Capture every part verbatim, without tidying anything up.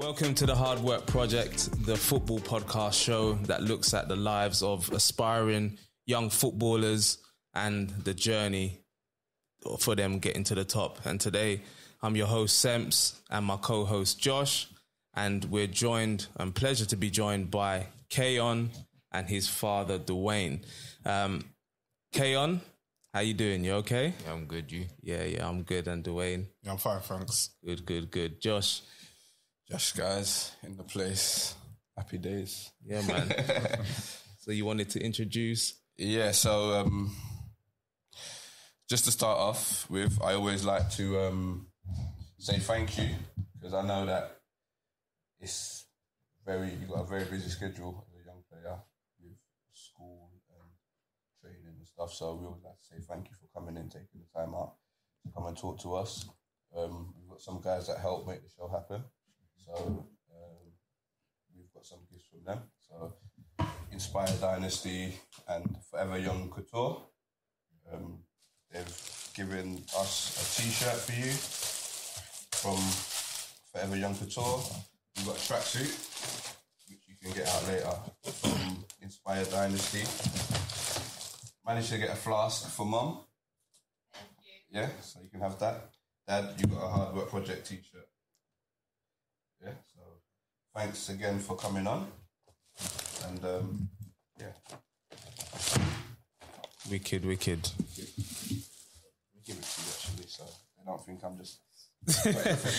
Welcome to the Hard Work Project, the football podcast show that looks at the lives of aspiring young footballers and the journey for them getting to the top. And today, I'm your host, Semps, and my co-host, Josh. And we're joined, and pleasure to be joined by Khayon and his father, Dwayne. Um, Khayon, how you doing? You okay? Yeah, I'm good, you? Yeah, yeah, I'm good. And Dwayne? Yeah, I'm fine, thanks. Good, good, good. Josh? Josh, guys, in the place. Happy days. Yeah, man. So you wanted to introduce? Yeah, so um, just to start off with, I always like to um, say thank you, because I know that it's very, you've got a very busy schedule as a young player with school and training and stuff. So we always like to say thank you for coming in, taking the time out to come and talk to us. Um, we've got some guys that help make the show happen. So um, we've got some gifts from them. So Inspire Dynasty and Forever Young Couture. Um, they've given us a T-shirt for you from Forever Young Couture. We've got a tracksuit, which you can get out later, from Inspire Dynasty. Managed to get a flask for Mum. Thank you. Yeah, so you can have that. Dad, you've got a Hard Work Project T-shirt. Yeah, so thanks again for coming on. And um, yeah. Wicked, wicked. Let me give it to you actually, so I don't think I'm just...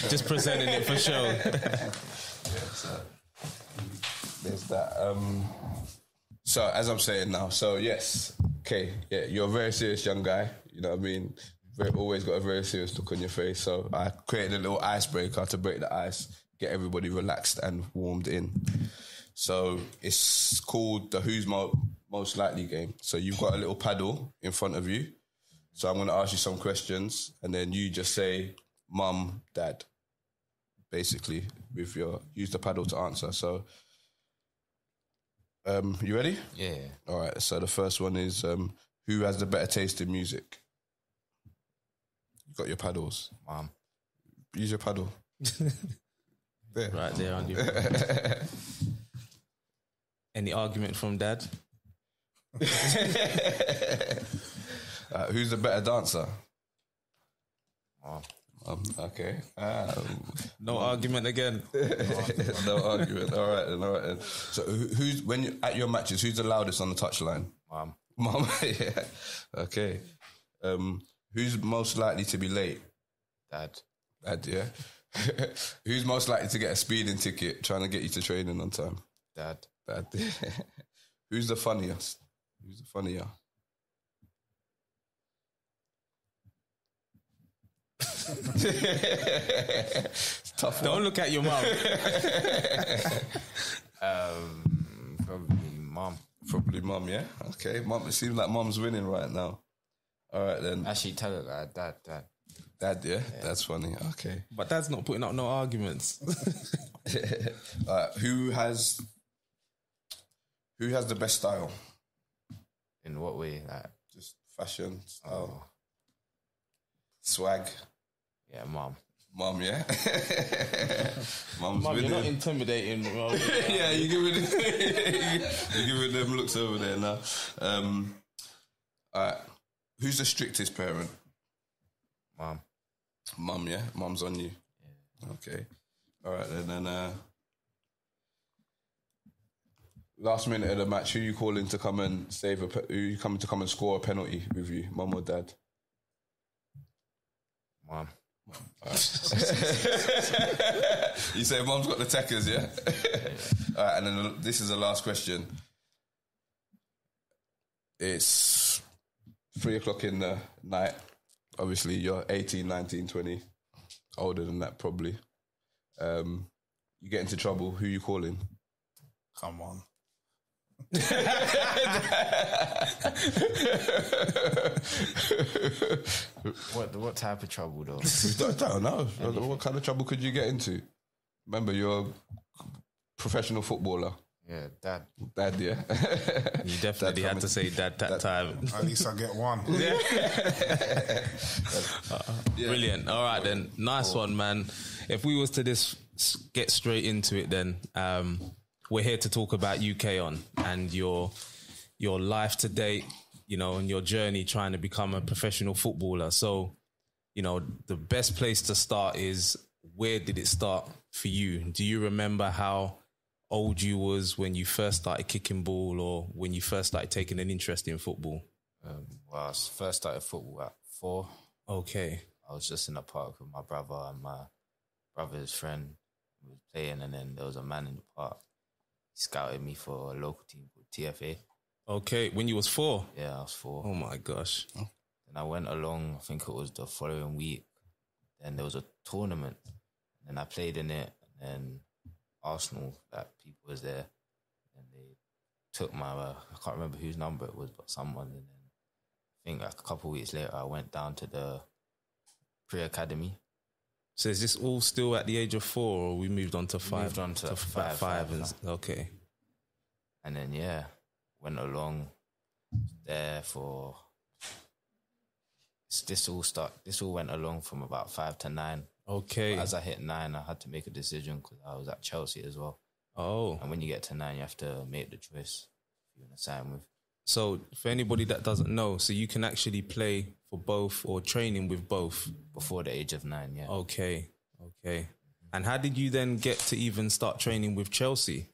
just presenting it for show. Yeah, so there's that. Um, so as I'm saying now, so yes, okay, yeah, you're a very serious young guy, you know what I mean? You've always got a very serious look on your face, so I created a little icebreaker to break the ice, get everybody relaxed and warmed in. So it's called the Who's Mo- Most Likely game. So you've got a little paddle in front of you. So I'm going to ask you some questions and then you just say, Mum, Dad, basically, with your use the paddle to answer. So um, you ready? Yeah. All right, so the first one is, um, who has the better taste in music? You got your paddles. Mum. Use your paddle. There. Right there on you. Any argument from Dad? uh, who's the better dancer? Mom. Um, okay. Um, no Mom. Argument again. No argument. All right then. All right then. So who's when you, at your matches? Who's the loudest on the touchline? Mom. Mom. Yeah. Okay. Um, who's most likely to be late? Dad. Dad. Yeah. Who's most likely to get a speeding ticket trying to get you to training on time? Dad. Dad. Who's the funniest? Who's the funnier? It's tough. Don't one. Look at your mum. um, probably mum. Probably mum, yeah? Okay. Mum, it seems like mum's winning right now. All right, then. Actually, tell her that. Dad, Dad. Dad, yeah? yeah, that's funny. Okay, but Dad's not putting up no arguments. uh, who has, who has the best style? In what way? Like just fashion, style, oh. swag. Yeah, mum. Mum, yeah. Mum's Mum, you're not intimidating. Mom. Yeah, you giving you giving them looks over there now. Um, all right, who's the strictest parent? Mum. Mum, yeah? Mum's on you? Yeah. Okay. All right, then. then uh, last minute of the match, who are you calling to come and save a... Pe- who are you coming to come and score a penalty with you? Mum or Dad? Mum. Mum. All right. You say Mum's got the techers, yeah? Yeah. All right, and then the, this is the last question. It's three o'clock in the night. Obviously, you're eighteen, nineteen, twenty, older than that probably. Um, you get into trouble, who you calling? Come on. what what type of trouble though? I don't know. What kind of trouble could you get into? Remember, you're a professional footballer. Yeah, dad. Dad, yeah. You definitely dad had to say dad that dad. time. At least I get one. Yeah. yeah. Brilliant. All right, then. Nice one, man. If we was to this, get straight into it then. Um, we're here to talk about U K On and your your life to date, you know, and your journey trying to become a professional footballer. So, you know, the best place to start is where did it start for you? Do you remember how old you was when you first started kicking ball or when you first started taking an interest in football? Um, well, I first started football at four. Okay. I was just in the park with my brother and my brother's friend was playing, and then there was a man in the park. He scouted me for a local team called T F A. Okay, when you was four? Yeah, I was four. Oh my gosh. Huh? And I went along, I think it was the following week, and there was a tournament and I played in it, and Arsenal, that people was there, and they took my, uh, I can't remember whose number it was, but someone, and then I think like a couple of weeks later, I went down to the pre-academy. So is this all still at the age of four, or we moved on to five? Moved on to, to five. five, five and, okay. And then, yeah, went along there for... This all start. This all went along from about five to nine. Okay. But as I hit nine, I had to make a decision because I was at Chelsea as well. Oh. And when you get to nine, you have to make the choice you want to sign with. So for anybody that doesn't know, so you can actually play for both or training with both before the age of nine. Yeah. Okay. Okay. And how did you then get to even start training with Chelsea?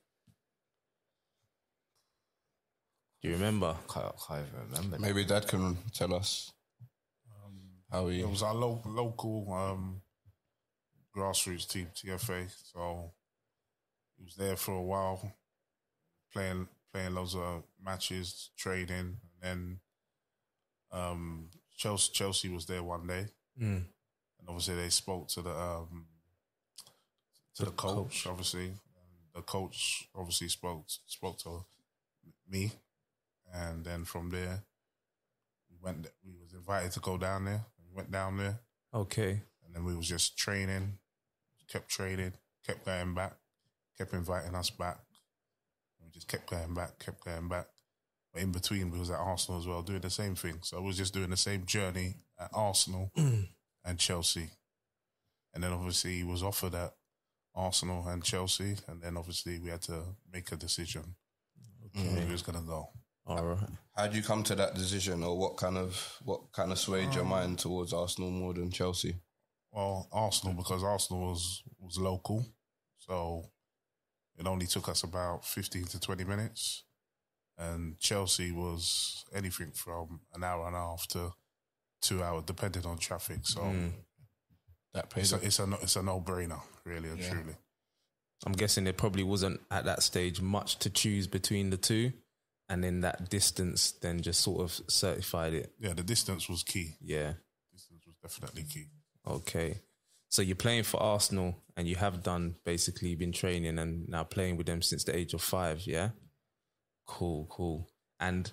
Do you remember? I can't, I can't even remember. Maybe Dad can tell us. How it was our lo- local um, grassroots team, T F A. So he was there for a while, playing playing loads of matches, training, and then um, Chelsea Chelsea was there one day, mm. and obviously they spoke to the um, to the, the coach, coach. Obviously, and the coach obviously spoke spoke to me, and then from there we went. We was invited to go down there. Went down there. Okay. And then we was just training, kept training, kept going back, kept inviting us back. We just kept going back, kept going back. But in between, we was at Arsenal as well, doing the same thing. So I was just doing the same journey at Arsenal and Chelsea. And then obviously he was offered at Arsenal and Chelsea. And then obviously we had to make a decision. Okay. Where he was going to go. All right. How did you come to that decision, or what kind of what kind of swayed um, your mind towards Arsenal more than Chelsea? Well, Arsenal, because Arsenal was was local, so it only took us about fifteen to twenty minutes, and Chelsea was anything from an hour and a half to two hours, depending on traffic. So mm. that pays. It's a, it's a it's a no brainer, really and yeah. truly. I'm guessing there probably wasn't at that stage much to choose between the two. And then that distance then just sort of certified it. Yeah, the distance was key. Yeah. Distance was definitely key. Okay. So you're playing for Arsenal and you have done, basically been training and now playing with them since the age of five, yeah? Cool, cool. And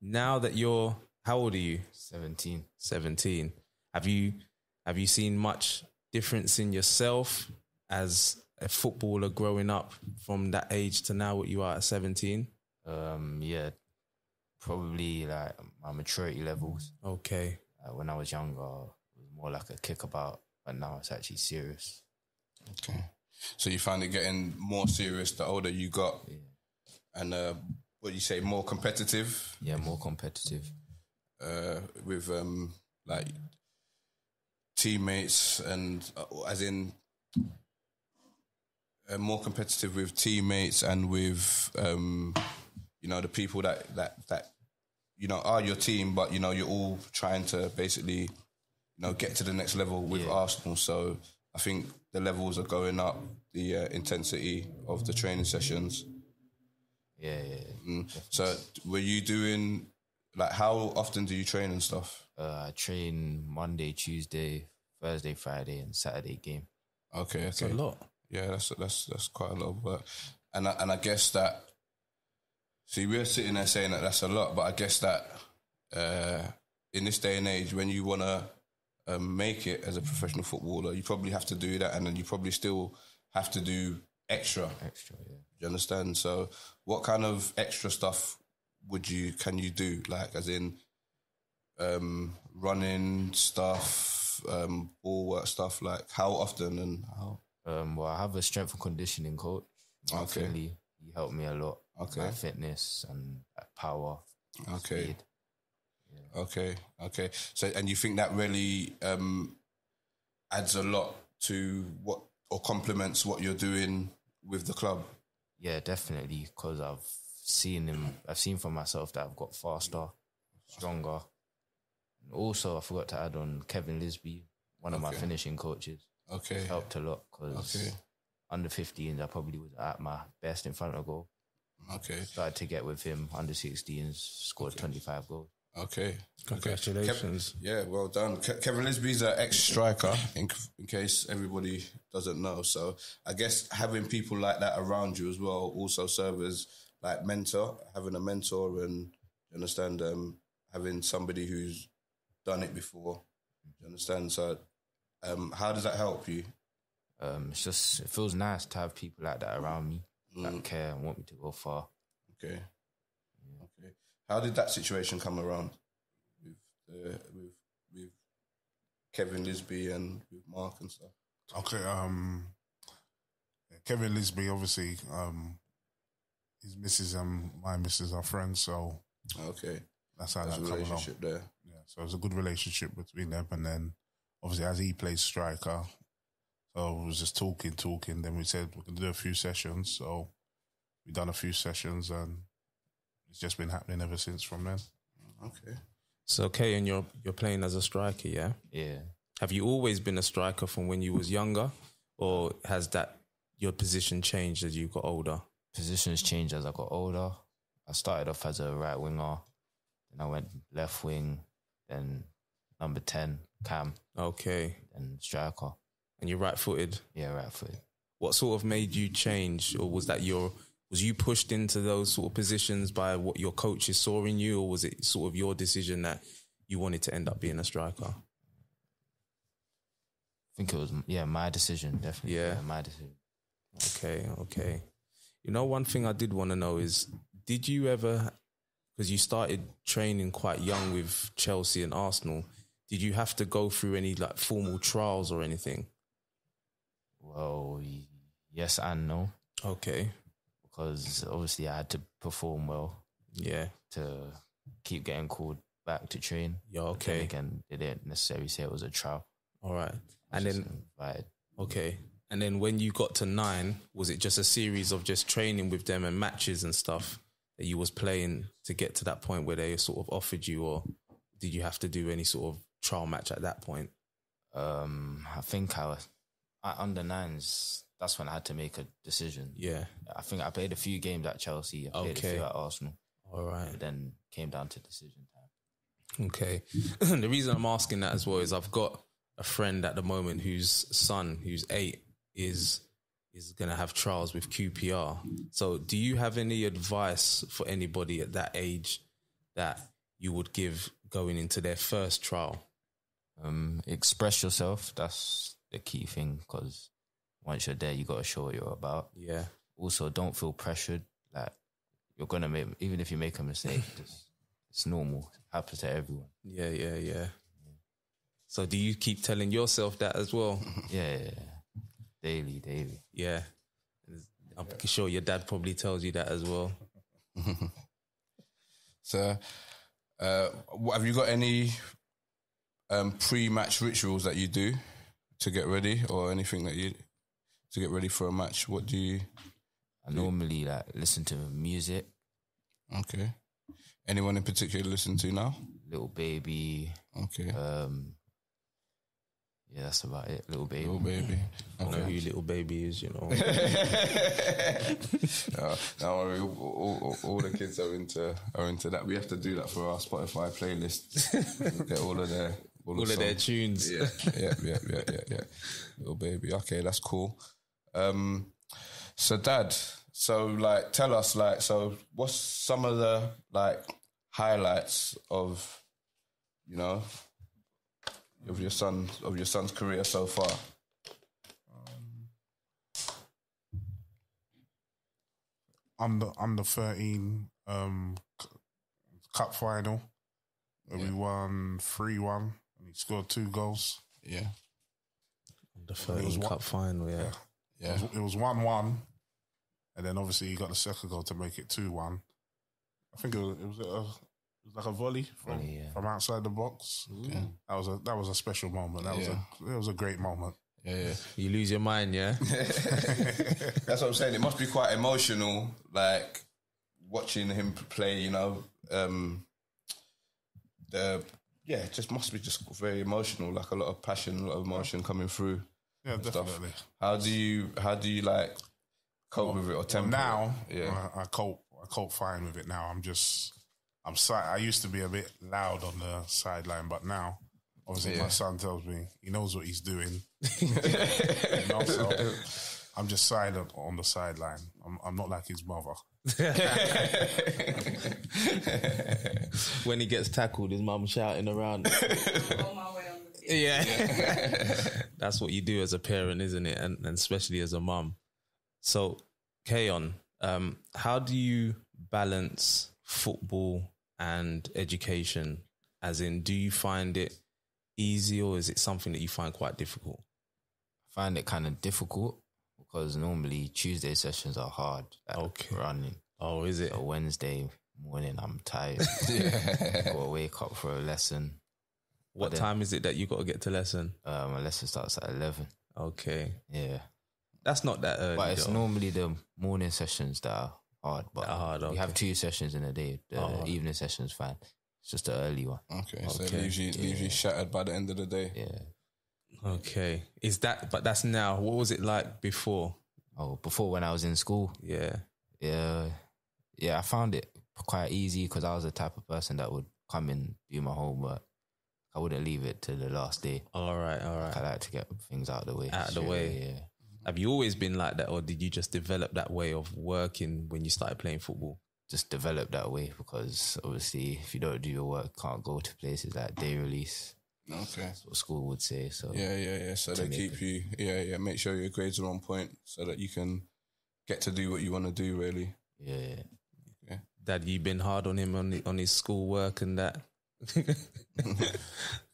now that you're, how old are you? seventeen. seventeen. Have you, have you seen much difference in yourself as a footballer growing up from that age to now what you are at seventeen? Um, yeah, probably like my maturity levels. Okay. Like when I was younger, it was more like a kickabout, but now it's actually serious. Okay. So you found it getting more serious the older you got, yeah. and uh, what you say, more competitive. Yeah, more competitive. Uh, with um, like teammates, and uh, as in. Uh, more competitive with teammates and with um, you know, the people that, that that you know are your team, but you know you're all trying to basically you know get to the next level with yeah. Arsenal. So I think the levels are going up, the uh, intensity of the training sessions. Yeah, yeah. yeah. Mm. So were you doing like how often do you train and stuff? Uh, I train Monday, Tuesday, Thursday, Friday, and Saturday game. Okay, okay. That's a lot. Yeah, that's that's that's quite a lot of work, and I, and I guess that. See, we're sitting there saying that that's a lot, but I guess that uh, in this day and age, when you want to um, make it as a professional footballer, you probably have to do that, and then you probably still have to do extra. Extra, yeah. Do you understand? So what kind of extra stuff would you, can you do? Like, as in um, running stuff, um, ball work stuff, like how often and how? Um, well, I have a strength and conditioning coach. Okay. Definitely. He helped me a lot. Okay. My fitness and power. Okay. Speed. Yeah. Okay. Okay. So, and you think that really um, adds a lot to what, or complements what you're doing with the club? Yeah, definitely. Because I've seen him, I've seen for myself that I've got faster, stronger. And also, I forgot to add on Kevin Lisby, one of okay. my finishing coaches. Okay. He's helped a lot because. Okay. Under fifteens, I probably was at my best in front of goal. Okay. Started to get with him, under sixteens, scored okay. twenty-five goals. Okay. Congratulations. Kev- yeah, well done. Ke- Kevin Lisby's an ex-striker, in, c- in case everybody doesn't know. So I guess having people like that around you as well also serve as like mentor, having a mentor and, you understand, um, having somebody who's done it before. You understand? So um, how does that help you? Um, it's just, it feels nice to have people like that around me mm. that care and want me to go far. Okay. Yeah. Okay. How did that situation come around with uh, with with Kevin Lisby and with Mark and stuff? Okay. Um, Kevin Lisby, obviously, um, his missus and my missus are friends, so okay, that's how that's that a came along. There. Yeah. So it was a good relationship between them, and then obviously as he plays striker. So we was just talking, talking. Then we said we can do a few sessions. So we done a few sessions, and it's just been happening ever since from then. Okay. So Khayon, you're you're playing as a striker, yeah? Yeah. Have you always been a striker from when you was younger, or has that your position changed as you got older? Positions changed as I got older. I started off as a right winger, then I went left wing, then number ten cam. Okay. And striker. And you're right-footed? Yeah, right-footed. What sort of made you change, or was that your, was you pushed into those sort of positions by what your coaches saw in you, or was it sort of your decision that you wanted to end up being a striker? I think it was, yeah, my decision, definitely. Yeah, yeah my decision. Okay, okay. You know, one thing I did want to know is, did you ever, because you started training quite young with Chelsea and Arsenal, did you have to go through any like formal trials or anything? Well, yes and no. Okay. Because obviously I had to perform well. Yeah. To keep getting called back to train. Yeah, okay. Again, they didn't necessarily say it was a trial. All right. And then... Invited. Okay. And then when you got to nine, was it just a series of just training with them and matches and stuff that you was playing to get to that point where they sort of offered you, or did you have to do any sort of trial match at that point? Um, I think I was... At under nines, that's when I had to make a decision. Yeah. I think I played a few games at Chelsea. I played okay. a few at Arsenal. All right. And then came down to decision time. Okay. The reason I'm asking that as well is I've got a friend at the moment whose son, who's eight, is is going to have trials with Q P R. So do you have any advice for anybody at that age that you would give going into their first trial? Um, express yourself. That's... the key thing, because once you're there, you got to show what you're about. Yeah. Also, don't feel pressured. Like, you're going to make, even if you make a mistake, just, it's normal. It happens to everyone. Yeah, yeah, yeah, yeah. So do you keep telling yourself that as well? Yeah, yeah, yeah. Daily, daily. Yeah. I'm yeah. sure your dad probably tells you that as well. So, uh, have you got any um, pre-match rituals that you do? To get ready, or anything that you to get ready for a match? What do you? I do? Normally like listen to music. Okay. Anyone in particular listen to now? Little Baby. Okay. Um. Yeah, that's about it. Little Baby. Little Baby. I don't know who Little Baby is, you know. no, don't worry. All, all, all the kids are into are into that. We have to do that for our Spotify playlist. Get all of their all, all of, of their tunes. Yeah, yeah, yeah, yeah, yeah, yeah. Little Baby. Okay, that's cool. Um, so, Dad. So, like, tell us, like, so, what's some of the like highlights of, you know, of your son, of your son's career so far? Um, under under thirteen um, cup final. Where yeah. We won three one and he scored two goals. Yeah. Under thirteen cup one, final, yeah. Yeah. yeah. It was one one and then obviously he got the second goal to make it two one. I think it was, it was a... It was like a volley from, volley, yeah. from outside the box. Okay. That was a that was a special moment. That yeah. was a it was a great moment. Yeah, yeah. You lose your mind, yeah. That's what I'm saying. It must be quite emotional, like watching him play. You know, um, the yeah, it just must be just very emotional. Like a lot of passion, a lot of emotion coming through. Yeah, definitely. Stuff. How do you how do you like cope well, with it or temper? Well, now, yeah, I, I cope. I cope fine with it now. I'm just. I'm sorry, I used to be a bit loud on the sideline, but now, obviously, yeah. my son tells me he knows what he's doing. You know, so I'm just silent on the sideline. I'm, I'm not like his mother. When he gets tackled, his mum shouting around. On my way on the field. Yeah. That's what you do as a parent, isn't it? And, and especially as a mum. So, Khayon, um, how do you balance football and education, as in, do you find it easy or is it something that you find quite difficult? I find it kind of difficult because normally Tuesday sessions are hard. Like okay. Running. Oh, is it? So Wednesday morning, I'm tired. Yeah. Got to wake up for a lesson. What then, time is it that you got to get to lesson? Uh, my lesson starts at eleven. Okay. Yeah. That's not that early. But it's though. normally the morning sessions that are hard, but hard, okay. we have two sessions in a day. The oh, evening right. session's fine. It's just the early one. Okay, okay. So it leaves you, yeah. leaves you shattered by the end of the day. Yeah. Okay. Is that, but that's now. What was it like before? Oh, before when I was in school? Yeah. Yeah. Yeah, I found it quite easy because I was the type of person that would come in, do my homework. I wouldn't leave it till the last day. All right, all right. I like to get things out of the way. Out of the way. Yeah. Have you always been like that, or did you just develop that way of working when you started playing football? Just develop that way because obviously if you don't do your work, can't go to places like day release. Okay. That's what school would say. So yeah, yeah, yeah. So they keep it. you, yeah, yeah. Make sure your grades are on point so that you can get to do what you want to do, really. Yeah. yeah. Okay. Dad, you been hard on him on, the, on his school work and that?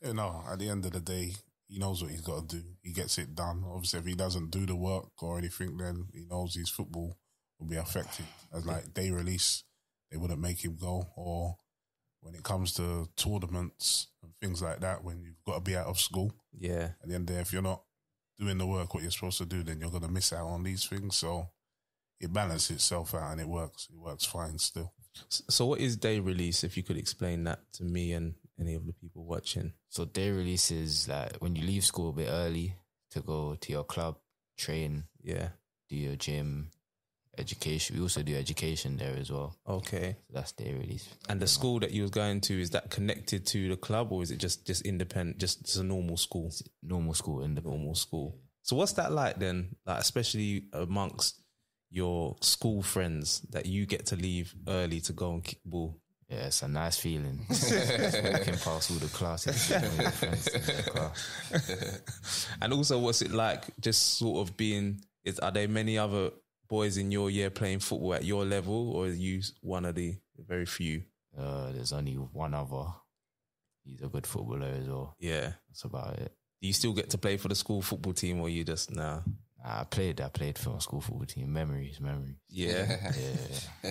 You know, at the end of the day, he knows what he's got to do. He gets it done. Obviously, if he doesn't do the work or anything, then he knows his football will be affected. As like day release, they wouldn't make him go. Or when it comes to tournaments and things like that, when you've got to be out of school. Yeah. At the end of the day, if you're not doing the work, what you're supposed to do, then you're going to miss out on these things. So it balances itself out and it works. It works fine still. So what is day release, if you could explain that to me and any of the people watching? So day release is like when you leave school a bit early to go to your club, train, yeah, do your gym, education. We also do education there as well. Okay. So that's day release. And the school that you was going to, is that connected to the club or is it just, just independent, just, just a normal school? Normal school, independent. Normal school. Yeah. So what's that like then? Like especially amongst your school friends that you get to leave early to go and kick ball? Yeah, it's a nice feeling. Just walking past all the classes. You know, your friends in the class. And also, what's it like just sort of being, is, are there many other boys in your year playing football at your level, or are you one of the very few? Uh, there's only one other. He's a good footballer as well. Yeah. That's about it. Do you still get to play for the school football team, or you just, nah? I played, I played for my school football team. Memories, memories. Yeah. yeah.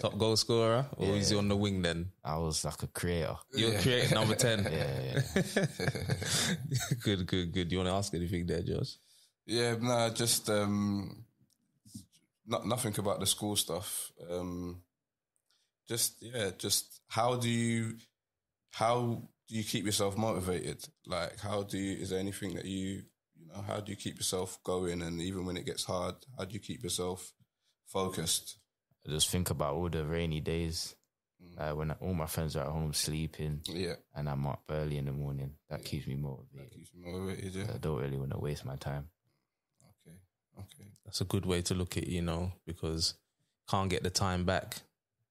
Top goal scorer? Or is yeah. he on the wing then? I was like a creator. You're yeah. creating number ten. Yeah, yeah. Good, good, good. Do you want to ask anything there, Josh? Yeah, no, just um, not nothing about the school stuff. Um, just, yeah, just how do you, how do you keep yourself motivated? Like, how do you, is there anything that you, you know, how do you keep yourself going? And even when it gets hard, how do you keep yourself focused? I just think about all the rainy days, mm. uh, when I, all my friends are at home sleeping, yeah, and I'm up early in the morning. That yeah. keeps me motivated. That keeps you motivated, yeah. I don't really want to waste my time. Okay, okay. That's a good way to look at it, you know, because you can't get the time back.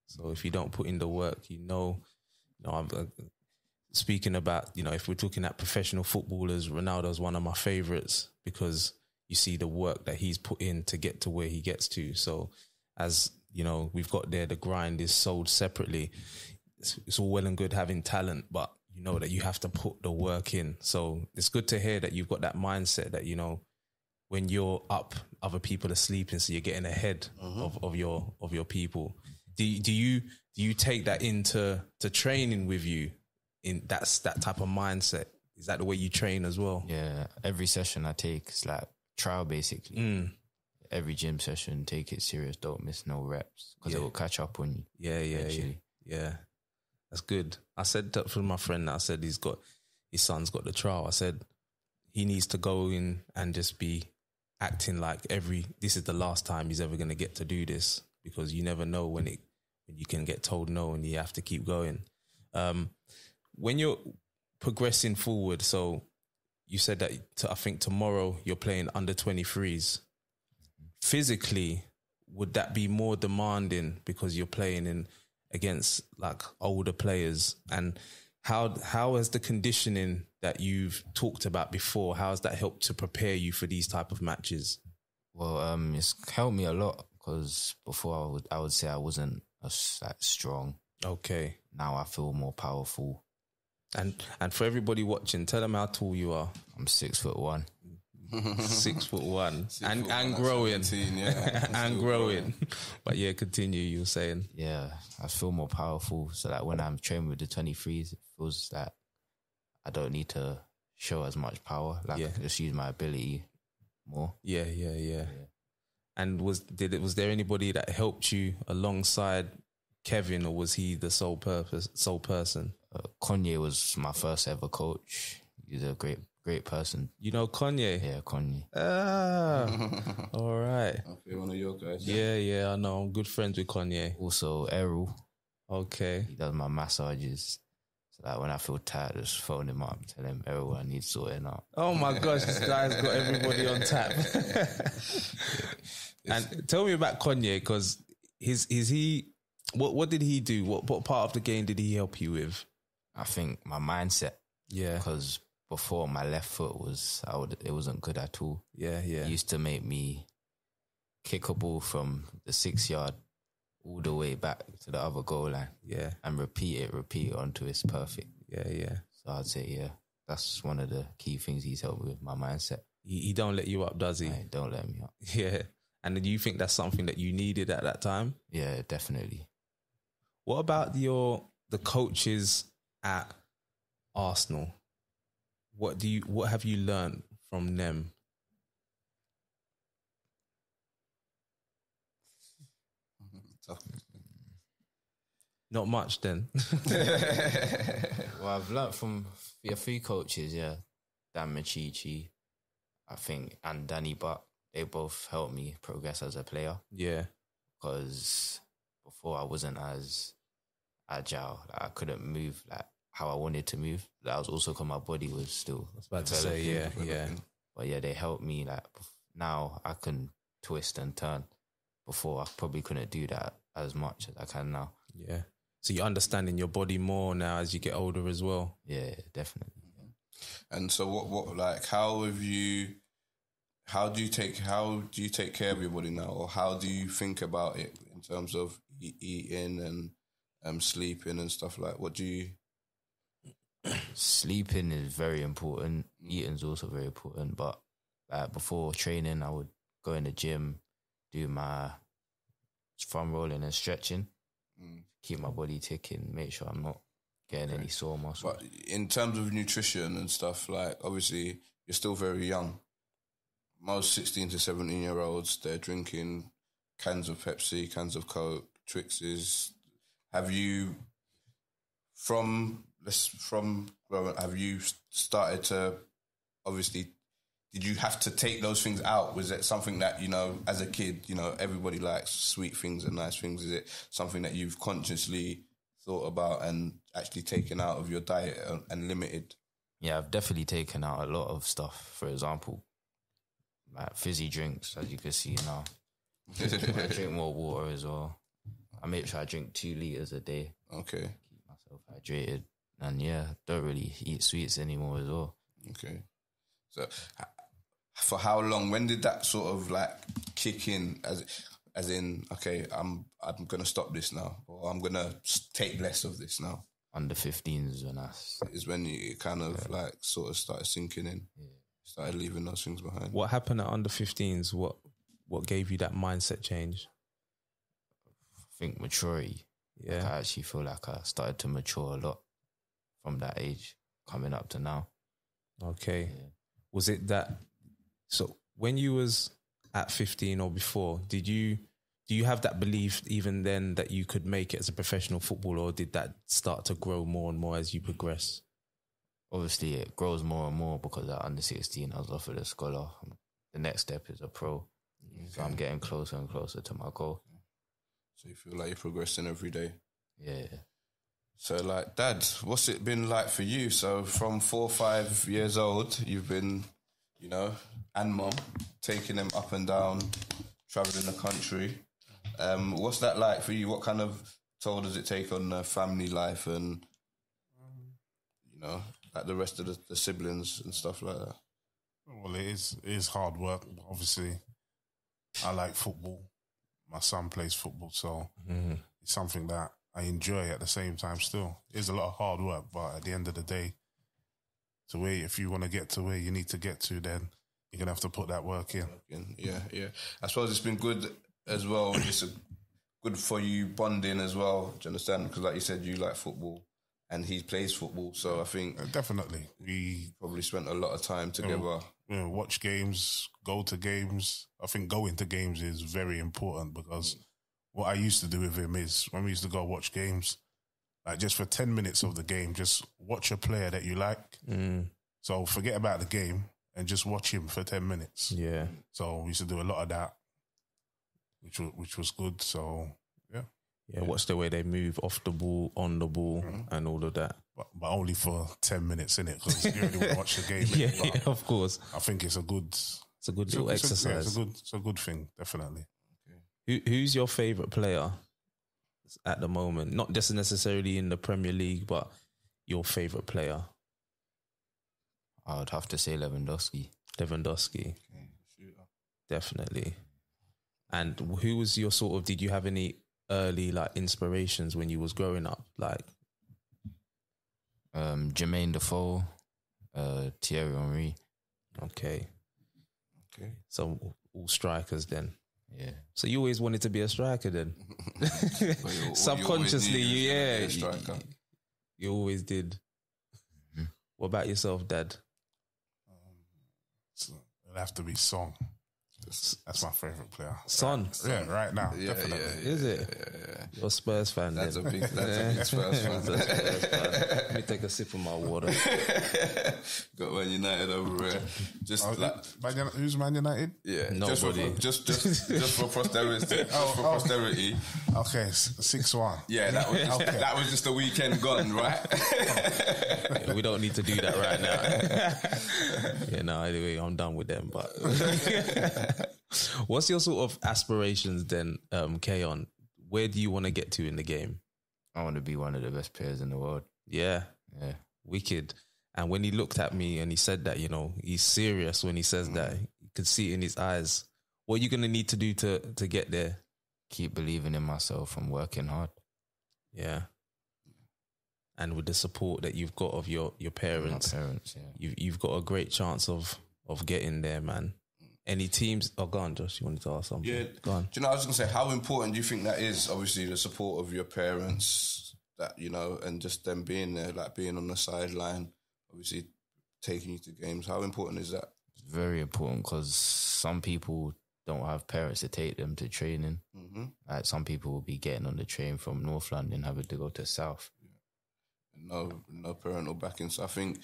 So if you don't put in the work, you know, you know, I'm... Uh, Speaking about, you know, if we're talking at professional footballers, Ronaldo's one of my favourites because you see the work that he's put in to get to where he gets to. So as you know, we've got there, the grind is sold separately. It's, it's all well and good having talent, but you know that you have to put the work in. So it's good to hear that you've got that mindset that, you know, when you're up, other people are sleeping, so you're getting ahead mm-hmm. of, of your of your people. Do do you do you take that into to training with you? In that's that type of mindset. Is that the way you train as well? Yeah, every session I take is like trial basically. Mm. Every gym session, take it serious. Don't miss no reps because yeah. it will catch up on you. Yeah, yeah, eventually. yeah, yeah. That's good. I said that for my friend. I said he's got his son's got the trial. I said he needs to go in and just be acting like every this is the last time he's ever going to get to do this, because you never know when it when you can get told no and you have to keep going. Um, when you're progressing forward, so you said that to, I think tomorrow you're playing under twenty-threes. Physically, would that be more demanding because you're playing in against like older players? And how how has the conditioning that you've talked about before, how has that helped to prepare you for these type of matches? Well, um, it's helped me a lot because before I would I would say I wasn't as like, strong. Okay, now I feel more powerful. And and for everybody watching, tell them how tall you are. I'm six foot one. Six foot one. Six and foot and one, growing. seventeen, yeah. and growing. growing. But yeah, continue, you were saying. Yeah, I feel more powerful. So that when I'm training with the twenty-threes, it feels that I don't need to show as much power. Like yeah. I can just use my ability more. Yeah, yeah, yeah. yeah. And was did it was there anybody that helped you alongside Kevin, or was he the sole purpose sole person? Uh, Konye was my first ever coach. He's a great Great person. You know Konye? Yeah, Konye. Ah, all right. Okay, one of your guys. Yeah, yeah, I know. I'm good friends with Konye. Also, Errol. Okay. He does my massages. So that when I feel tired, I just phone him up and tell him, Errol, I need sorting out. Oh my gosh, this guy's got everybody on tap. And tell me about Konye, because his, is he, what, what did he do? What, what part of the game did he help you with? I think my mindset. Yeah. Because before, my left foot was, I would, it wasn't good at all. Yeah, yeah. It used to make me kick a ball from the six yard all the way back to the other goal line. Yeah. And repeat it, repeat it until it's perfect. Yeah, yeah. So I'd say, yeah, that's one of the key things he's helped with, my mindset. He, he don't let you up, does he? Right, don't let me up. Yeah. And do you think that's something that you needed at that time? Yeah, definitely. What about your the coaches at Arsenal? What do you? What have you learned from them? Not much, then. Well, I've learned from a few coaches. Yeah, Dan Machichi, I think, and Danny Butt. They both helped me progress as a player. Yeah, because before I wasn't as agile. Like, I couldn't move like how I wanted to move. That was also because my body was still I was about to say, yeah, yeah. But yeah, they helped me. Like now I can twist and turn. Before I probably couldn't do that as much as I can now. Yeah. So you're understanding your body more now as you get older as well. Yeah, definitely. Yeah. And so what, what, like, how have you, how do you take, how do you take care of your body now? Or how do you think about it in terms of e- eating and um, sleeping and stuff like, what do you, Sleeping is very important. Eating's also very important. But uh, before training, I would go in the gym, do my thumb rolling and stretching, mm. keep my body ticking, make sure I'm not getting okay. any sore muscle. But in terms of nutrition and stuff, like obviously you're still very young. Most sixteen to seventeen year olds, they're drinking cans of Pepsi, cans of Coke, Twixes. Have you from From have you started to obviously? Did you have to take those things out? Was it something that you know as a kid? You know everybody likes sweet things and nice things. Is it something that you've consciously thought about and actually taken out of your diet and limited? Yeah, I've definitely taken out a lot of stuff. For example, like fizzy drinks, as you can see now. I drink more water as well. I make sure I drink two liters a day. Okay, keep myself hydrated. And yeah, don't really eat sweets anymore as well. Okay. So for how long, when did that sort of like kick in? As as in, okay, I'm I'm gonna stop this now, or I'm gonna take less of this now. Under fifteens is when I is when you kind of yeah. like sort of started sinking in, yeah. started leaving those things behind. What happened at under fifteens? What what gave you that mindset change? I think maturity. Yeah, like I actually feel like I started to mature a lot from that age coming up to now. Okay, yeah. Was it that? So when you was at fifteen or before, did you do you have that belief even then that you could make it as a professional footballer, or did that start to grow more and more as you progress? Obviously, it grows more and more because at under sixteen, I was offered a scholar. The next step is a pro, okay. So I'm getting closer and closer to my goal. So you feel like you're progressing every day. Yeah. So, like, Dad, what's it been like for you? So from four or five years old, you've been, you know, and Mum, taking them up and down, travelling the country. Um, what's that like for you? What kind of toll does it take on uh, family life and, you know, like the rest of the, the siblings and stuff like that? Well, it is, it is hard work, obviously. I like football. My son plays football, so mm-hmm. it's something that I enjoy at the same time still. It's a lot of hard work, but at the end of the day, to where if you want to get to where you need to get to, then you're going to have to put that work in. Yeah, yeah. I suppose it's been good as well. It's a, good for you bonding as well, do you understand? Because like you said, you like football and he plays football, so I think... Uh, definitely. We probably spent a lot of time together. You know, watch games, go to games. I think going to games is very important because what I used to do with him is when we used to go watch games, like just for ten minutes of the game, just watch a player that you like. Mm. So forget about the game and just watch him for ten minutes. Yeah. So we used to do a lot of that, which was, which was good. So, yeah. Yeah, watch the way they move off the ball, on the ball, mm-hmm. and all of that. But, but only for ten minutes, innit? Because you really want to watch the game. yeah, yeah, of course. I think it's a good... It's a good little it's a, exercise. It's a, yeah, it's, a good, it's a good thing, definitely. Okay. Who, who's your favourite player at the moment? Not just necessarily in the Premier League, but your favourite player? I would have to say Lewandowski. Lewandowski. Okay, shooter. Definitely. And who was your sort of... Did you have any... early like inspirations when you was growing up, like um, Jermain Defoe, uh, Thierry Henry. Okay, okay. So all strikers then. Yeah. So you always wanted to be a striker then. you, Subconsciously, you yeah. A striker. You, you always did. Mm-hmm. What about yourself, Dad? Um, so it'll have to be Son. That's my favourite player. Son. Son. Yeah, right now. Yeah, definitely. Yeah, yeah, is it? Yeah, yeah, yeah. You're a Spurs fan that's then. A big, that's yeah. a big Spurs fan. That's a Spurs fan. Let me take a sip of my water. Got Man United over there. Just oh, like, Man, who's Man United? Yeah. Nobody. Just for, just, just, just for posterity. Oh, for oh. posterity. Okay, six one. Yeah, that was just, okay. that was just a weekend gone, right? yeah, we don't need to do that right now. yeah, no, anyway, I'm done with them, but... What's your sort of aspirations then, um, Khayon? Where do you want to get to in the game? I want to be one of the best players in the world. Yeah. Yeah. Wicked. And when he looked at me and he said that, you know, he's serious when he says mm. that. You could see it in his eyes. What are you going to need to do to, to get there? Keep believing in myself and working hard. Yeah. And with the support that you've got of your, your parents. My parents, yeah. You've, you've got a great chance of, of getting there, man. Any teams... Oh, go on, Josh. You wanted to ask something. Yeah. Go on. Do you know, I was going to say, how important do you think that is? Obviously, the support of your parents, that, you know, and just them being there, like being on the sideline, obviously taking you to games. How important is that? It's very important because some people don't have parents to take them to training. Mm-hmm. Like some people will be getting on the train from North London having to go to South. Yeah. No, no parental backing. So I think,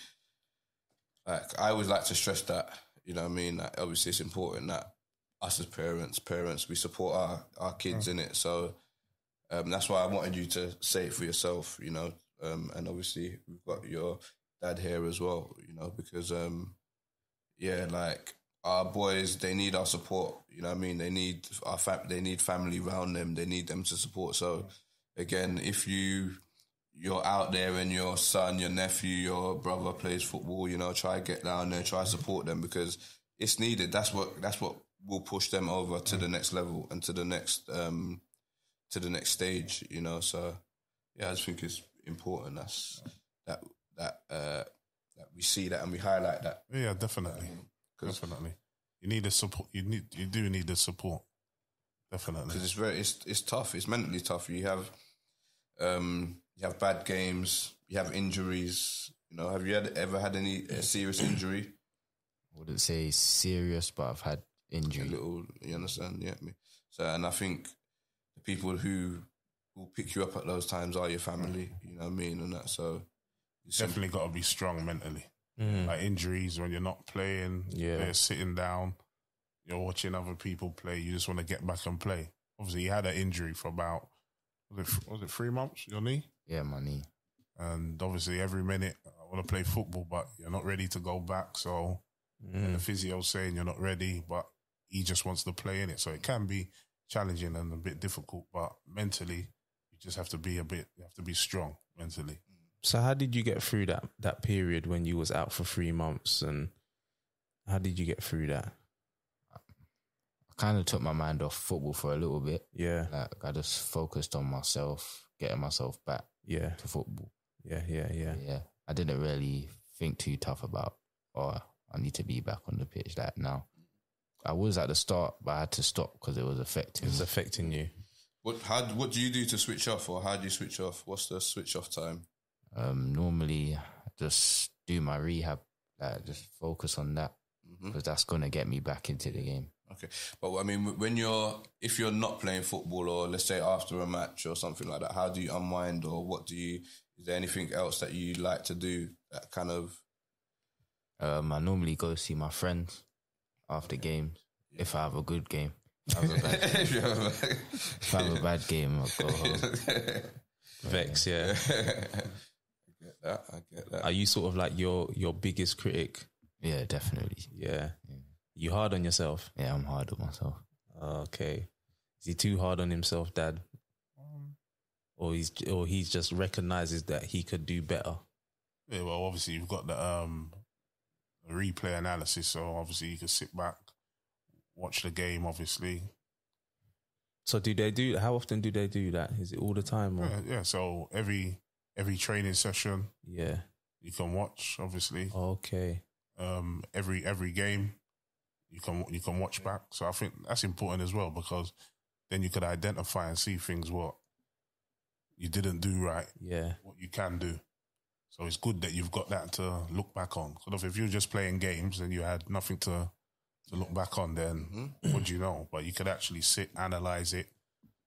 like, I always like to stress that. You know what I mean? Like, obviously, it's important that us as parents, parents, we support our, our kids yeah. in it. So um, that's why I wanted you to say it for yourself, you know. Um, and obviously, we've got your dad here as well, you know, because, um, yeah, like our boys, they need our support. You know what I mean? They need our fa- they need family around them. They need them to support. So again, if you... you're out there and your son, your nephew, your brother plays football, you know, try get down there, try support them because it's needed. That's what that's what will push them over to the next level and to the next um, to the next stage, you know. So yeah, I just think it's important that's, that that uh, that we see that and we highlight that. Yeah, definitely, um, definitely. You need the support. You need you do need the support, definitely. Because it's very it's it's tough. It's mentally tough. You have um, you have bad games. You have injuries. You know, have you had, ever had any uh, serious injury? I wouldn't say serious, but I've had injury. A little, you understand? Yeah. So, and I think the people who will pick you up at those times are your family, you know what I mean? And that, so. You definitely got to be strong mentally. Mm. Like injuries, when you're not playing, yeah. They're sitting down, you're watching other people play, you just want to get back and play. Obviously, you had an injury for about, was it, was it three months, your knee? Yeah, my knee. And obviously, every minute, I want to play football, but you're not ready to go back, so. Mm. And the physio's saying you're not ready, but he just wants to play in it. So it can be challenging and a bit difficult, but mentally, you just have to be a bit, you have to be strong mentally. So how did you get through that, that period when you was out for three months and how did you get through that? I kind of took my mind off football for a little bit. Yeah. Like I just focused on myself, getting myself back yeah. to football. Yeah, yeah, yeah. Yeah. I didn't really think too tough about, or I need to be back on the pitch like now. I was at the start, but I had to stop because it was affecting. It was affecting you. What? How? What do you do to switch off, or how do you switch off? What's the switch off time? Um, normally, just do my rehab. Like, just focus on that because mm-hmm. that's gonna get me back into the game. Okay, but I mean, when you're if you're not playing football, or let's say after a match or something like that, how do you unwind, or what do you? Is there anything else that you like to do that kind of? Um, I normally go see my friends after games, yeah. if I have a good game. If I have a bad game, if I have a bad game I'll go home. Vex, yeah. I get that, I get that. Are you sort of like your, your biggest critic? Yeah, definitely. Yeah. yeah. You hard on yourself? Yeah, I'm hard on myself. Okay. Is he too hard on himself, Dad? Um, or he's or he just recognises that he could do better? Yeah, well, obviously you've got the... um. replay analysis, so obviously you can sit back, watch the game, obviously. So do they do, how often do they do that? Is it all the time? Or? Yeah, yeah, so every every training session, yeah, you can watch, obviously. Okay. Um, every every game, you can you can watch back. So I think that's important as well, because then you could identify and see things what you didn't do right, yeah, what you can do. So it's good that you've got that to look back on. Because if you're just playing games and you had nothing to to look back on, then mm-hmm. what do you know? But you could actually sit, analyse it,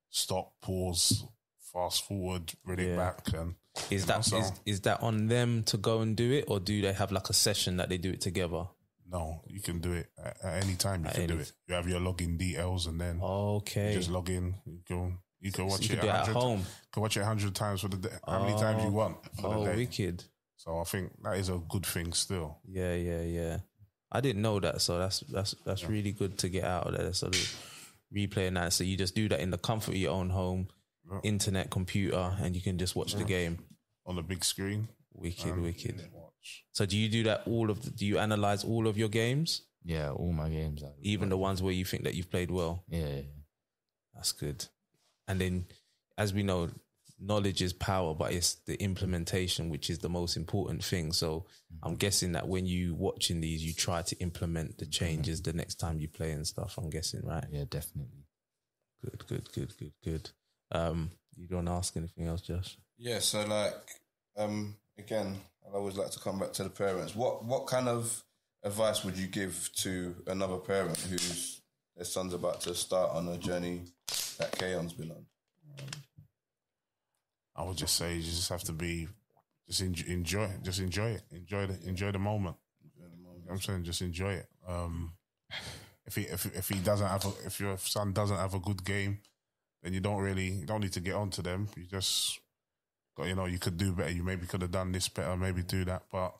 stop, pause, fast forward, read yeah. it back. And is that know, so. is, is that on them to go and do it, or do they have like a session that they do it together? No, you can do it at, at any time. You at can any... do it. You have your login details, and then okay, you just log in. You go. You can watch so you it, can it at home. You can watch it a hundred times for the day. How oh, many times you want for oh, the day. Wicked. So I think that is a good thing still. Yeah, yeah, yeah. I didn't know that, so that's that's that's yeah. really good to get out of there. So replaying that. So you just do that in the comfort of your own home, yeah. internet, computer, and you can just watch yeah. the game. On the big screen. Wicked, wicked. Watch. So do you do that all of the, do you analyse all of your games? Yeah, all my games. Even the ones where you think that you've played well? Yeah. yeah. That's good. And then, as we know, knowledge is power, but it's the implementation, which is the most important thing. So mm-hmm. I'm guessing that when you watching these, you try to implement the changes mm-hmm. the next time you play and stuff, I'm guessing, right? Yeah, definitely. Good, good, good, good, good. Um, you don't ask anything else, Josh? Yeah, so like, um, again, I always like to come back to the parents. What, what kind of advice would you give to another parent whose their son's about to start on a journey that Khayon's been on? I would just say you just have to be, just enjoy, just enjoy it, enjoy the, enjoy the moment. Enjoy the moment. You know I'm saying, just enjoy it. Um, if he, if if he doesn't have, a, if your son doesn't have a good game, then you don't really, you don't need to get on to them. You just, got, you know, you could do better. You maybe could have done this better, maybe do that. But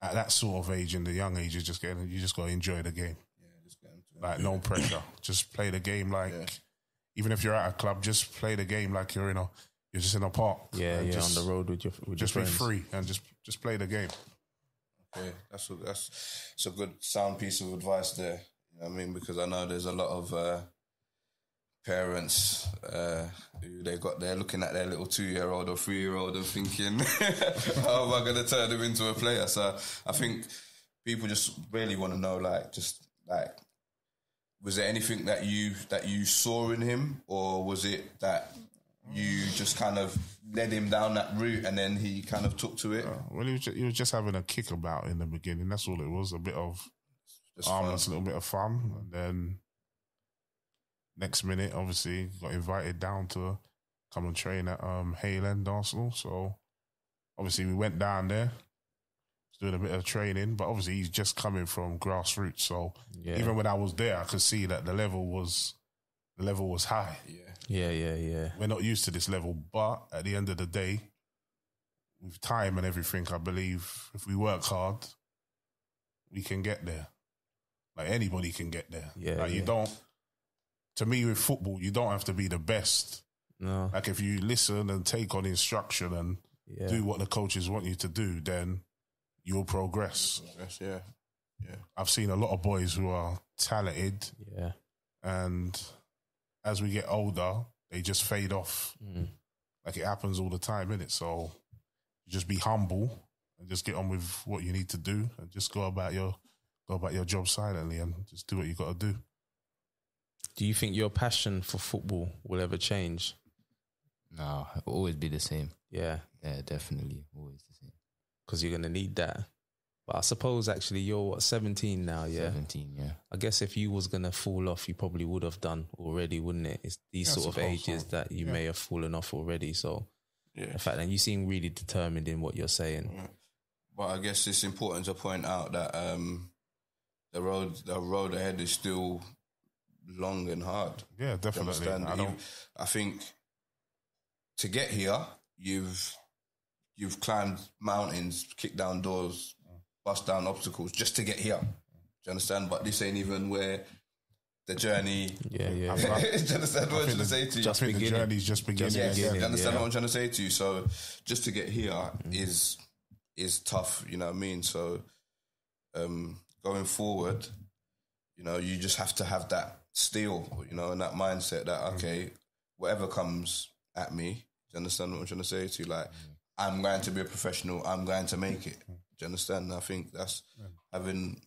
at that sort of age, in the young age, you just get, you just got to enjoy the game. Yeah, just get into it. Like no pressure, just play the game like. Yeah. Even if you're at a club, just play the game like you're in a, you're just in a park. Yeah, yeah, just, on the road with your, with just your friends. Just be free and just just play the game. Okay, that's a, that's, that's a good sound piece of advice there. You know what I mean? Because I know there's a lot of uh, parents uh, who they got there looking at their little two-year-old or three-year-old and thinking, how am I going to turn them into a player? So I think people just really want to know, like, just like, was there anything that you that you saw in him, or was it that you just kind of led him down that route and then he kind of took to it? Uh, well, he was, just, he was just having a kick about in the beginning. That's all it was, a bit of armless, a little bit of fun. And then next minute, obviously, got invited down to come and train at um, Hale End, Arsenal. So obviously we went down there, doing a bit of training, but obviously he's just coming from grassroots. So yeah. even when I was there, I could see that the level was the level was high. Yeah, yeah, yeah, yeah. We're not used to this level, but at the end of the day, with time and everything, I believe if we work hard, we can get there. Like anybody can get there. Yeah, like yeah. you don't. To me, with football, you don't have to be the best. No. Like if you listen and take on instruction and yeah. do what the coaches want you to do, then you'll progress. Yeah, yeah. I've seen a lot of boys who are talented. Yeah, and as we get older, they just fade off. Mm. Like it happens all the time, innit? So you just be humble and just get on with what you need to do, and just go about your go about your job silently and just do what you got to do. Do you think your passion for football will ever change? No, it will always be the same. Yeah, yeah, definitely, always the same. Because you're going to need that. But I suppose actually you're what, seventeen now, yeah? seventeen, yeah. I guess if you was going to fall off, you probably would have done already, wouldn't it? It's these yeah, sort of ages so. that you yeah. may have fallen off already. So yeah. in fact, and you seem really determined in what you're saying. Yeah. But I guess it's important to point out that um, the road the road ahead is still long and hard. Yeah, definitely. I, don't... I think to get here, you've... You've climbed mountains, kicked down doors, bust down obstacles just to get here. Do you understand? But this ain't even where the journey... Yeah, yeah. Do you understand what I'm trying to say to you? Just beginning. The journey's just beginning. Yes, do you understand what I'm trying to say to you? So just to get here mm. is is tough, you know what I mean? So um, going forward, you know, you just have to have that steel, you know, and that mindset that, okay, mm. whatever comes at me, do you understand what I'm trying to say to you? Like... Mm. I'm going to be a professional. I'm going to make it. Do you understand? I think that's having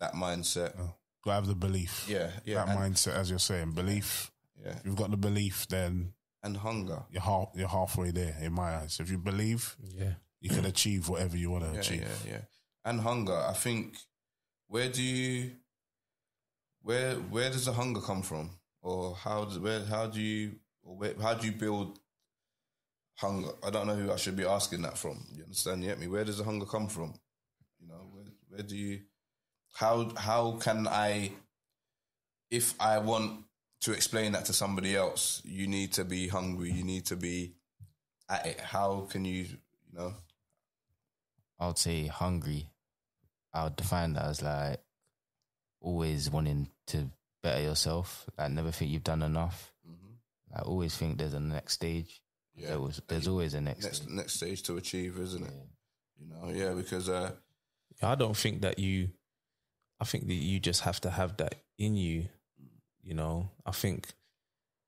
that mindset. Oh, gotta have the belief. Yeah, yeah. That mindset, as you're saying, belief. Yeah. If you've got the belief, then and hunger. You're half, you're halfway there, in my eyes. If you believe, yeah, you can achieve whatever you want to yeah, achieve. Yeah, yeah. And hunger. I think. Where do you? Where Where does the hunger come from, or how? Does, where? How do you? Or where, how do you build? Hunger. I don't know who I should be asking that from. You understand? You get me? Where does the hunger come from? You know, where, where do you... How how can I... If I want to explain that to somebody else, you need to be hungry. You need to be at it. How can you, you know... I would say hungry. I would define that as like always wanting to better yourself. Like never think you've done enough. Mm-hmm. I always think there's a next stage. Yeah, there was, there's always a next next stage. next stage to achieve, isn't it? Yeah. You know, yeah, because uh, I don't think that you. I think that you just have to have that in you. You know, I think,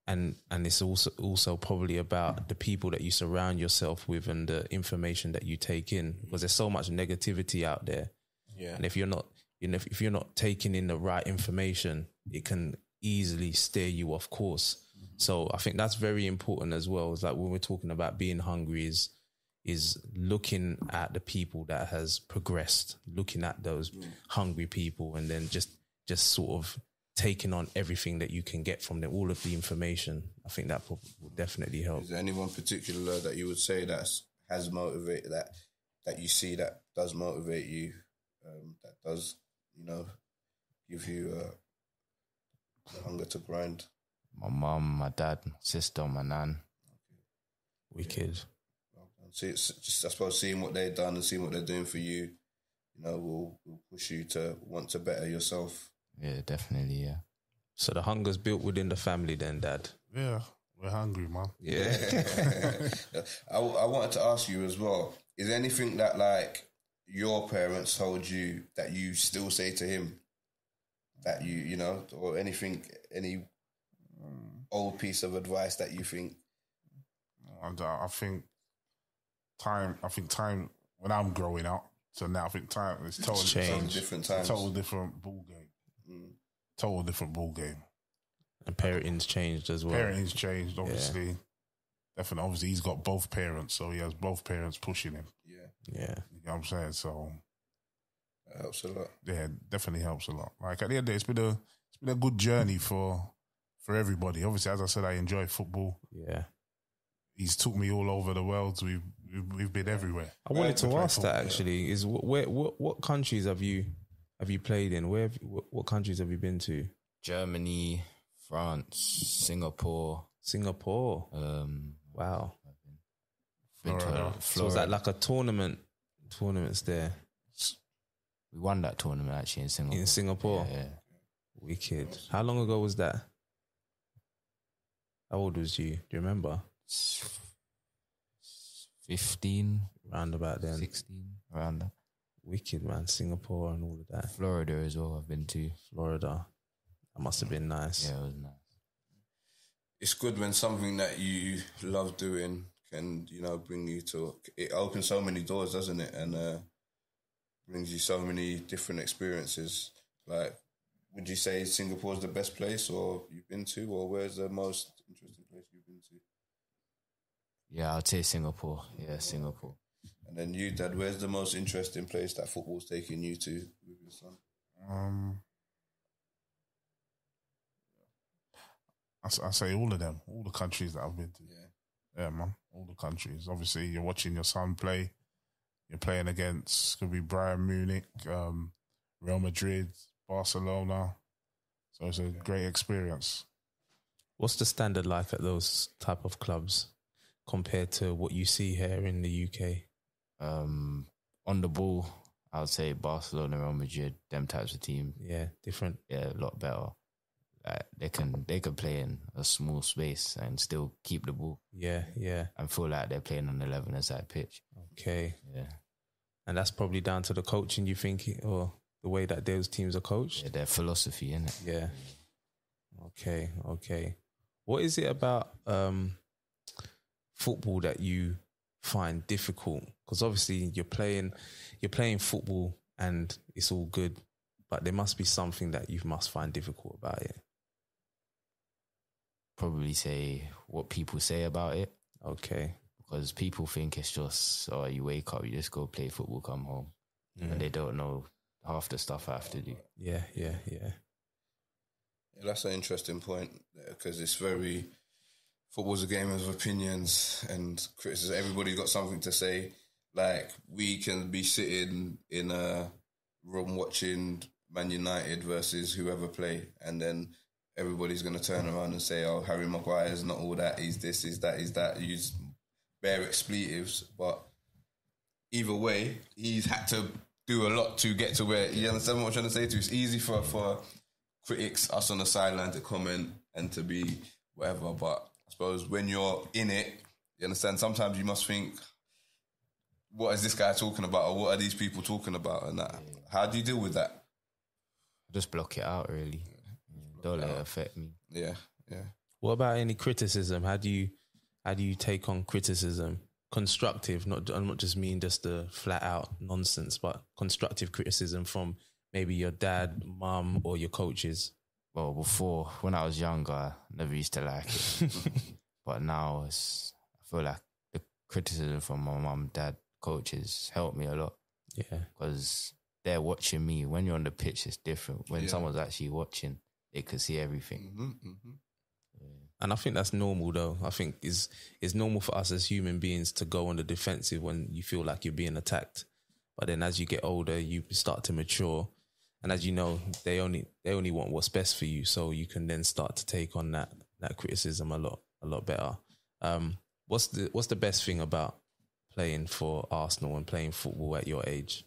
and and it's also also probably about the people that you surround yourself with and the information that you take in, because there's so much negativity out there. Yeah, and if you're not, you know, if, if you're not taking in the right information, it can easily steer you off course. So I think that's very important as well. It's like when we're talking about being hungry is, is looking at the people that has progressed, looking at those mm. hungry people, and then just, just sort of taking on everything that you can get from them, all of the information. I think that will definitely help. Is there anyone particular that you would say that has motivated, that, that you see that does motivate you, um, that does, you know, give you uh, the hunger to grind? My mum, my dad, my sister, my nan. Wicked. So it's just, I suppose, seeing what they've done and seeing what they're doing for you, you know, will, will push you to want to better yourself. Yeah, definitely, yeah. So the hunger's built within the family then, Dad? Yeah, we're hungry, Mum. Yeah. I, I wanted to ask you as well, is there anything that, like, your parents told you that you still say to him? that you, you know, or anything, any mm. old piece of advice that you think? And, uh, I think time, I think time, when I'm growing up, so now I think time is totally changed. Different times. Total different ball game. Mm. Total different ball game. And parenting's changed as well. Parenting's changed, obviously. Yeah. Definitely, obviously, he's got both parents, so he has both parents pushing him. Yeah. Yeah. You know what I'm saying? So that helps a lot. Yeah, definitely helps a lot. Like, at the end of the day, it's been a, it's been a good journey for for everybody. Obviously, as I said, I enjoy football. Yeah. He's took me all over the world. We've we've been everywhere. I wanted to ask that actually. Is where what what countries have you have you played in? Where have you, what, what countries have you been to? Germany, France, Singapore, Singapore. Um, wow. Been, been Florida. To, so was that like a tournament? Tournaments there. We won that tournament actually in Singapore. In Singapore, yeah. yeah. Wicked. How long ago was that? How old was you? Do you remember? fifteen round about then, sixteen around that. Wicked, man. Singapore and all of that. Florida as well. I've been to Florida. That must have been nice. Yeah, it was nice. It's good when something that you love doing can, you know, bring you to, it opens so many doors, doesn't it? And uh, brings you so many different experiences. Like, would you say Singapore's the best place or you've been to, or where's the most interesting place you've been to? Yeah, I'd say Singapore. Yeah, Singapore. And then you, Dad, where's the most interesting place that football's taking you to with your son? Um, I, I say all of them, all the countries that I've been to. Yeah, yeah, man, all the countries. Obviously, you're watching your son play. You're playing against, could be Bayern Munich, um, Real Madrid, Barcelona. So it's a yeah. great experience. What's the standard like at those type of clubs compared to what you see here in the U K? Um, on the ball, I would say Barcelona, Real Madrid, them types of team. Yeah, different. Yeah, a lot better. Like, they can they can play in a small space and still keep the ball. Yeah, yeah. And feel like they're playing on eleven-a-side pitch. Okay. Yeah. And that's probably down to the coaching, you think, or the way that those teams are coached? Yeah, their philosophy, innit? Yeah. Okay, okay. What is it about... Um, football that you find difficult? Because obviously you're playing you're playing football and it's all good, but there must be something that you must find difficult about it. Probably say what people say about it. Okay. Because people think it's just, oh, you wake up, you just go play football, come home. Mm. And they don't know half the stuff I have to do. Yeah, yeah, yeah. Yeah, that's an interesting point, because it's very... Football's a game of opinions and criticism. Everybody's got something to say. Like, we can be sitting in a room watching Man United versus whoever play, and then everybody's going to turn around and say, oh, Harry Maguire's not all that, he's this, he's that, he's that, use bare expletives. But either way, he's had to do a lot to get to where, you understand what I'm trying to say to you? It's easy for, for critics, us on the sideline, to comment and to be whatever, but... I suppose when you're in it, you understand, sometimes you must think, what is this guy talking about, or what are these people talking about, and that? Yeah. How do you deal with that? Just block it out, really. Yeah. Don't let it affect me. Yeah, yeah. What about any criticism? How do you how do you take on criticism? Constructive, not I'm not just mean just the flat out nonsense, but constructive criticism from maybe your dad, mum, or your coaches. Well, before, when I was younger, I never used to like it. But now, it's, I feel like the criticism from my mum, dad, coaches helped me a lot. Yeah. Because they're watching me. When you're on the pitch, it's different. When yeah. someone's actually watching, they can see everything. Mm-hmm, mm-hmm. Yeah. And I think that's normal, though. I think it's, it's normal for us as human beings to go on the defensive when you feel like you're being attacked. But then as you get older, you start to mature. And as you know, they only they only want what's best for you, so you can then start to take on that that criticism a lot a lot better. Um, what's the what's the best thing about playing for Arsenal and playing football at your age?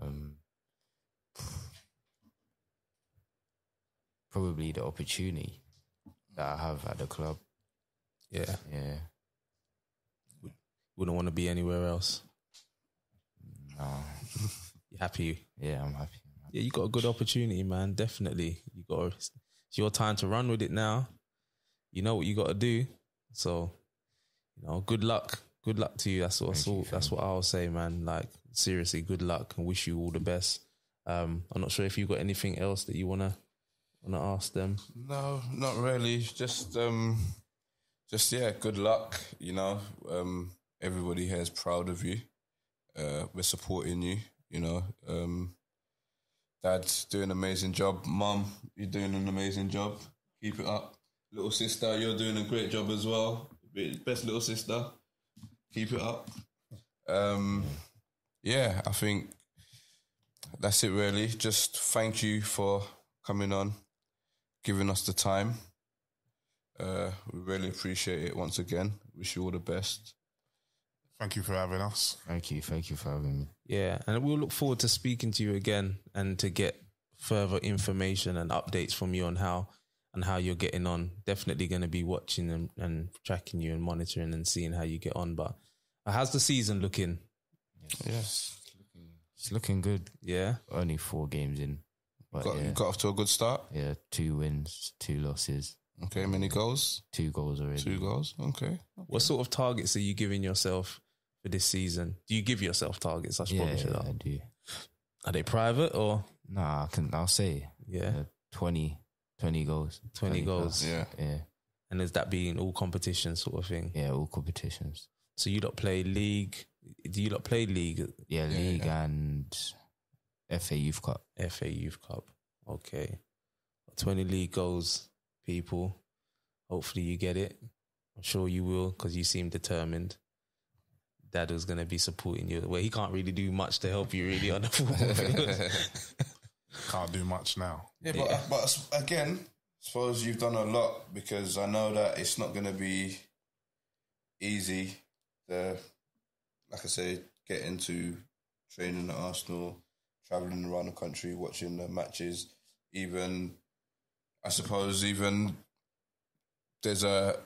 Um, probably the opportunity that I have at the club. Yeah, yeah. Wouldn't want to be anywhere else. No, you happy? Yeah, I'm happy. yeah, you got a good opportunity, man. Definitely, you got. It's your time to run with it now. You know what you got to do. So, you know, good luck. Good luck to you. That's what Thank I saw. That's what I'll say, man. Like, seriously, good luck and wish you all the best. Um, I'm not sure if you've got anything else that you wanna wanna ask them. No, not really. Just um, just yeah, good luck. You know, um, everybody here is proud of you. Uh, we're supporting you. You know, um, Dad's doing an amazing job. Mum, you're doing an amazing job. Keep it up. Little sister, you're doing a great job as well. Best little sister. Keep it up. Um, yeah, I think that's it really. Just thank you for coming on, giving us the time. Uh, we really appreciate it once again. Wish you all the best. Thank you for having us. Thank you. Thank you for having me. Yeah, and we'll look forward to speaking to you again and to get further information and updates from you on how and how you're getting on. Definitely going to be watching and, and tracking you and monitoring and seeing how you get on. But how's the season looking? Yes. yes. It's, looking, it's looking good. Yeah. Only four games in. But got, yeah. got off to a good start? Yeah, two wins, two losses. Okay, many goals? Two goals already. Two goals, okay. okay. What sort of targets are you giving yourself for this season? Do you give yourself targets? I should yeah, probably should yeah, I do. Are they private or? Nah, I can, I'll say. Yeah. Uh, twenty. twenty goals. twenty, twenty goals. Plus. Yeah. Yeah. And is that being all competitions sort of thing? Yeah, all competitions. So you lot play league? Do you lot play league? Yeah, yeah league yeah. and F A Youth Cup. F A Youth Cup. Okay. twenty league goals, people. Hopefully you get it. I'm sure you will because you seem determined. Dad was going to be supporting you. Well, he can't really do much to help you really on the football field. Can't do much now. Yeah, but yeah. but again, I suppose you've done a lot because I know that it's not going to be easy to, like I say, get into training at Arsenal, travelling around the country, watching the matches. Even, I suppose, even there's a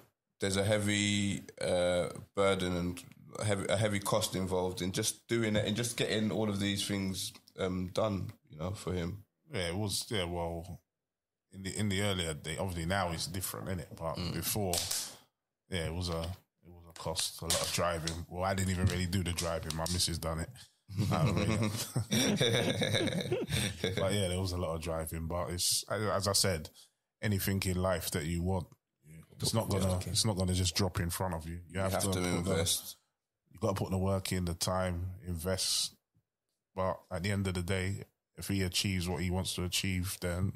there's a heavy uh, burden and heavy, a heavy cost involved in just doing it and just getting all of these things um, done. You know, for him. Yeah, it was, yeah, well, in the in the earlier day, obviously now it's different, isn't it? But mm. before, yeah, it was a it was a cost, a lot of driving. Well, I didn't even really do the driving. My missus done it. But yeah, there was a lot of driving. But it's, as I said, anything in life that you want, it's not gonna it's not gonna just drop in front of you. You have, you have to, to invest. You got to put the work in, the time, invest. But at the end of the day, if he achieves what he wants to achieve, then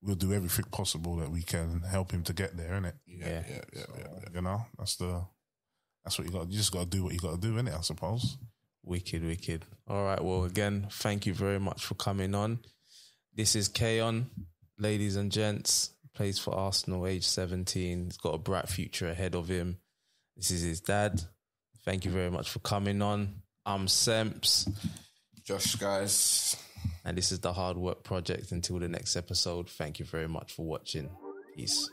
we'll do everything possible that we can help him to get there, innit? Yeah, yeah, yeah, so, yeah, yeah. You know, that's the that's what you got. You just got to do what you got to do, innit? I suppose. Wicked, wicked. All right. Well, again, thank you very much for coming on. This is Khayon, ladies and gents. Plays for Arsenal, age seventeen. He's got a bright future ahead of him. This is his dad. Thank you very much for coming on. I'm Semps. Josh, guys. And this is the Hard Work Project. Until the next episode, thank you very much for watching. Peace.